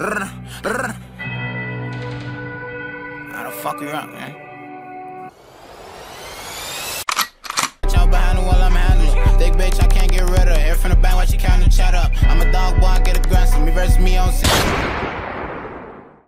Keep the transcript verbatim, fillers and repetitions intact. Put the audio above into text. I don't fuck around, man.